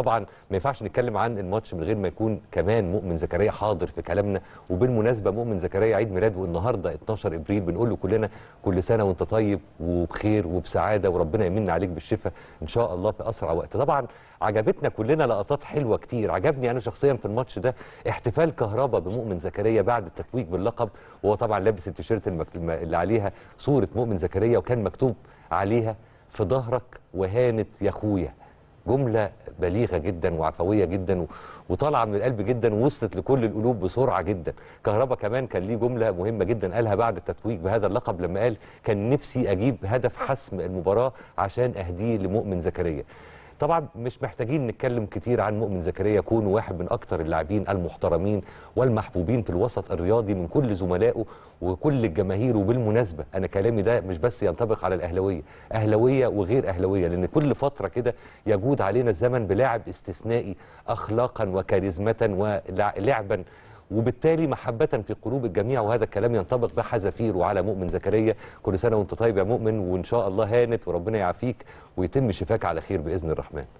طبعا ما ينفعش نتكلم عن الماتش من غير ما يكون كمان مؤمن زكريا حاضر في كلامنا. وبالمناسبه مؤمن زكريا عيد ميلاده النهارده 12 ابريل، بنقول له كلنا كل سنه وانت طيب وبخير وبسعاده، وربنا يمن عليك بالشفاء ان شاء الله في اسرع وقت. طبعا عجبتنا كلنا لقطات حلوه كتير، عجبني انا شخصيا في الماتش ده احتفال كهربا بمؤمن زكريا بعد التتويج باللقب، وهو طبعا لابس التيشيرت اللي عليها صوره مؤمن زكريا وكان مكتوب عليها في ظهرك وهانت يا اخويا. جملة بليغة جدا وعفوية جدا وطالعة من القلب جدا ووصلت لكل القلوب بسرعة جدا. كهربا كمان كان ليه جملة مهمة جدا قالها بعد التتويج بهذا اللقب، لما قال كان نفسي أجيب هدف حسم المباراة عشان أهديه لمؤمن زكريا. طبعا مش محتاجين نتكلم كتير عن مؤمن زكريا، كونه واحد من اكتر اللاعبين المحترمين والمحبوبين في الوسط الرياضي من كل زملائه وكل الجماهير. وبالمناسبه انا كلامي ده مش بس ينطبق على الاهلاويه، اهلاويه وغير اهلاويه، لان كل فتره كده يجود علينا الزمن بلاعب استثنائي اخلاقا وكاريزمه ولعبا، وبالتالي محبة في قلوب الجميع. وهذا الكلام ينطبق بحذافيره على مؤمن زكريا. كل سنة وانت طيب يا مؤمن، وإن شاء الله هانت وربنا يعافيك ويتم شفاك على خير بإذن الرحمن.